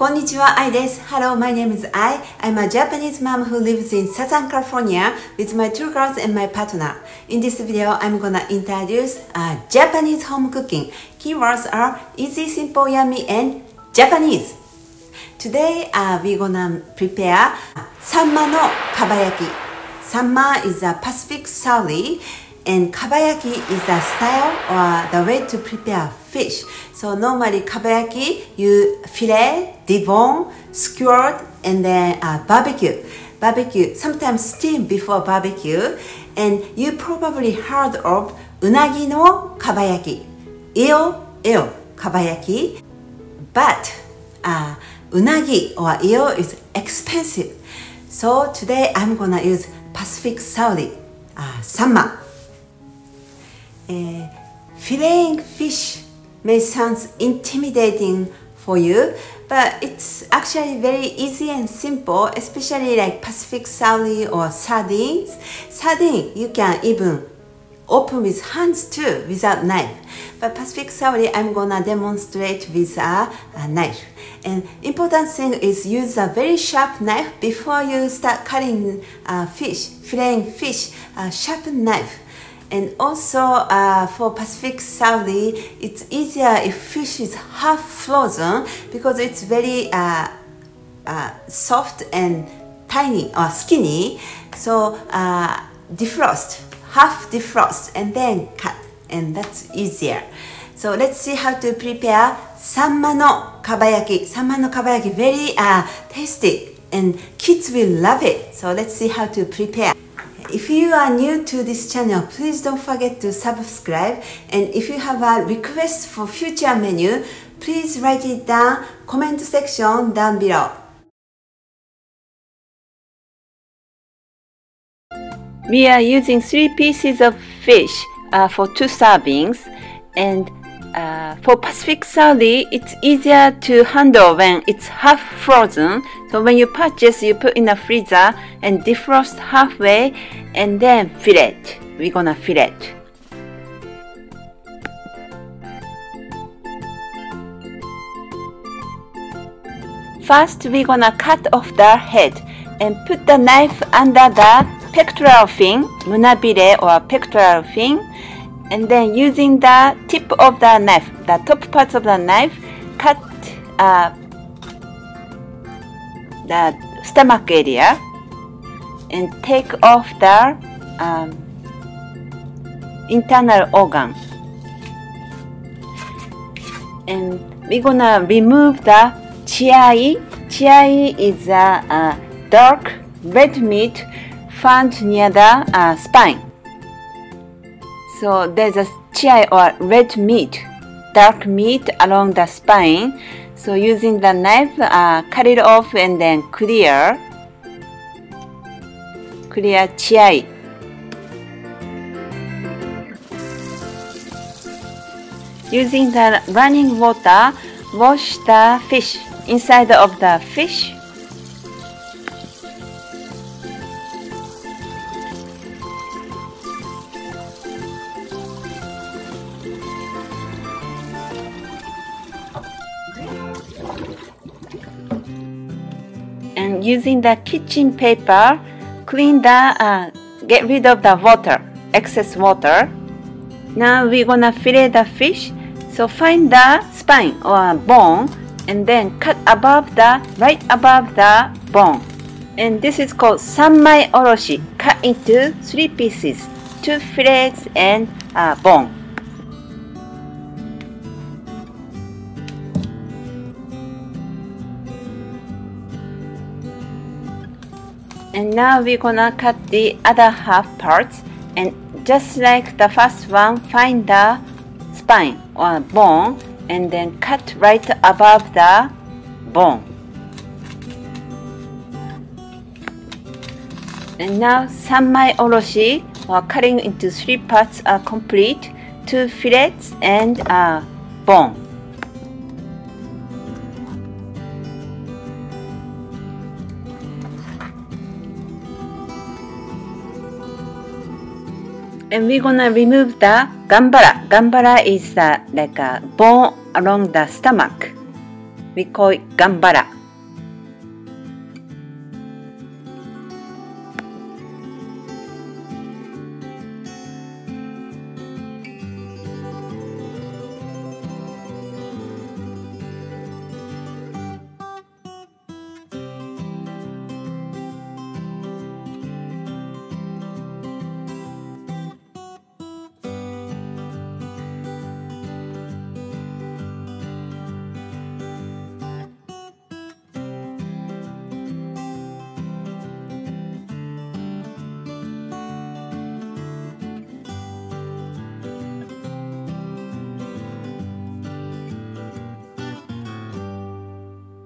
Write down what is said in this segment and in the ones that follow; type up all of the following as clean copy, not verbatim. Konnichiwa, Ai desu. Hello, my name is Ai. I'm a Japanese mom who lives in Southern California with my two girls and my partner. In this video, I'm gonna introduce Japanese home cooking. Keywords are easy, simple, yummy, and Japanese. Today, we're gonna prepare Sanma no Kabayaki. Sanma is a Pacific Sally, and kabayaki is a style or the way to prepare fish. So normally kabayaki, you fillet, debone, skewer, and then barbecue. Sometimes steam before barbecue. And you probably heard of unagi no kabayaki, eel kabayaki. But unagi or eel is expensive. So today I'm gonna use Pacific Sauri, sanma. Filleting fish may sound intimidating for you, but it's actually very easy and simple, especially like Pacific Sauri or sardines. Sardine, you can even open with hands too, without knife. But Pacific Sauri, I'm gonna demonstrate with a knife. And important thing is use a very sharp knife before you start cutting fish, filleting fish, a sharpened knife. And also for Pacific Sauri, it's easier if fish is half frozen because it's very soft and tiny or skinny. So defrost, half defrost, and then cut, and that's easier. So let's see how to prepare sanma no kabayaki. Sanma no kabayaki, very tasty, and kids will love it. So let's see how to prepare. If you are new to this channel, please don't forget to subscribe. And if you have a request for future menu, please write it down, comment section down below. We are using 3 pieces of fish for 2 servings. And for Pacific Sauri, it's easier to handle when it's half frozen. So when you purchase, you put in a freezer and defrost halfway, and then fillet. We're gonna fillet. First, we're gonna cut off the head and put the knife under the pectoral fin, Munabire or pectoral fin. And then using the tip of the knife, the top part of the knife, cut the stomach area and take off the internal organ. And we're gonna remove the chiai. Chiai is a dark red meat found near the spine. So there's a chiai or red meat, dark meat along the spine. So using the knife, cut it off and then clear chiai. Using the running water, wash the fish, inside of the fish. And using the kitchen paper, clean the, get rid of the water, excess water. Now we're gonna fillet the fish. So find the spine or bone and then cut above the, right above the bone. And this is called sanmai oroshi. Cut into 3 pieces, 2 fillets and bone. And now we're gonna cut the other half parts, and just like the first one, find the spine or bone and then cut right above the bone. And now sanmai oroshi or cutting into 3 parts are complete, 2 fillets and a bone. And we're gonna remove the gambara. Gambara is like a bone along the stomach. We call it gambara.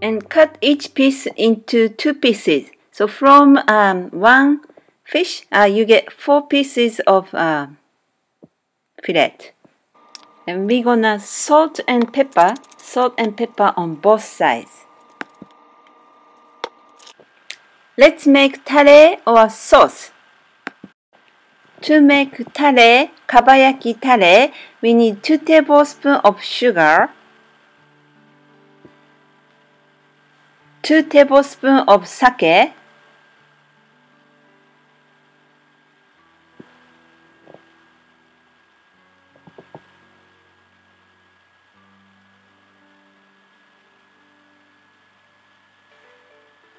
And cut each piece into 2 pieces. So from one fish, you get 4 pieces of fillet. And we're gonna salt and pepper on both sides. Let's make tare or sauce. To make tare, kabayaki tare, we need 2 tablespoons of sugar, 2 tablespoons of sake,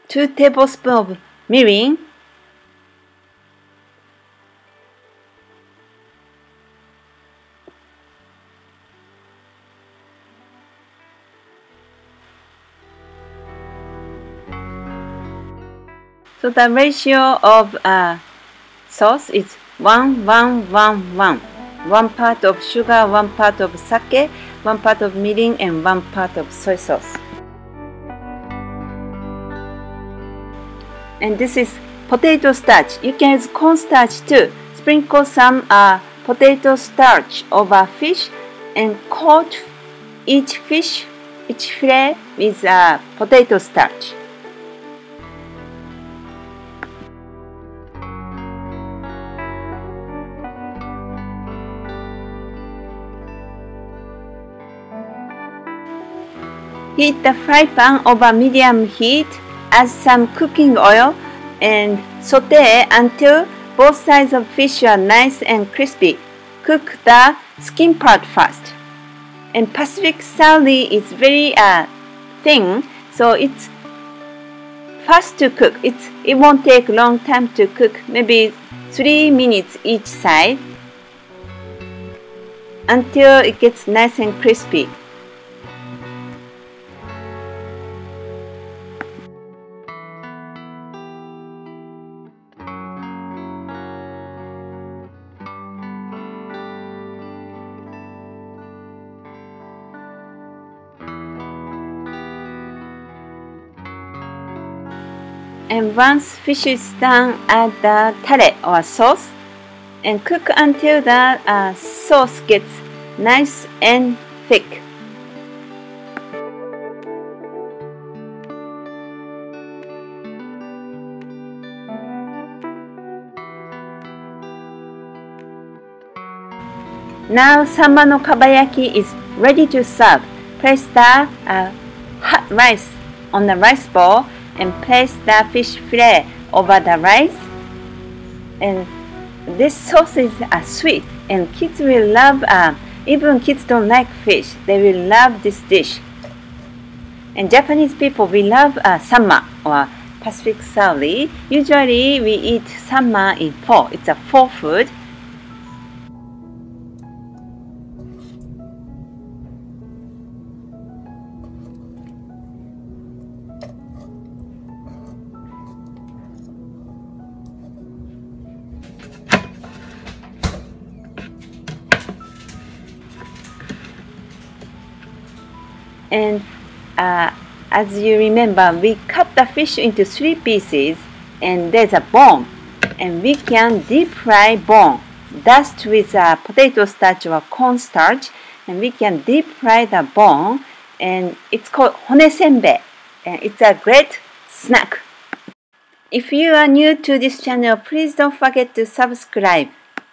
2 tablespoons of mirin, 。So the ratio of sauce is 1:1:1:1. 1 part of sugar, 1 part of sake, 1 part of mirin, and 1 part of soy sauce. And this is potato starch. You can use cornstarch too. Sprinkle some potato starch over fish and coat each fillet with potato starch. Heat the fry pan over medium heat, add some cooking oil, and saute until both sides of fish are nice and crispy. Cook the skin part first. And Pacific sally is very thin, so it's fast to cook. It won't take long time to cook, maybe 3 minutes each side, until it gets nice and crispy. And once fish is done, add the tare or sauce and cook until the sauce gets nice and thick. Now Sanma no Kabayaki is ready to serve. Place the hot rice on the rice bowl and place the fish fillet over the rice. And this sauce is sweet, and kids will love, even kids don't like fish, they will love this dish. And Japanese people, we love sanma or Pacific sally. Usually we eat sanma in fall, it's a fall food. And as you remember, we cut the fish into 3 pieces, and there's a bone, and we can deep fry bone, dust with potato starch or cornstarch, and we can deep fry the bone, and it's called Hone Senbei, and it's a great snack. If you are new to this channel, please don't forget to subscribe.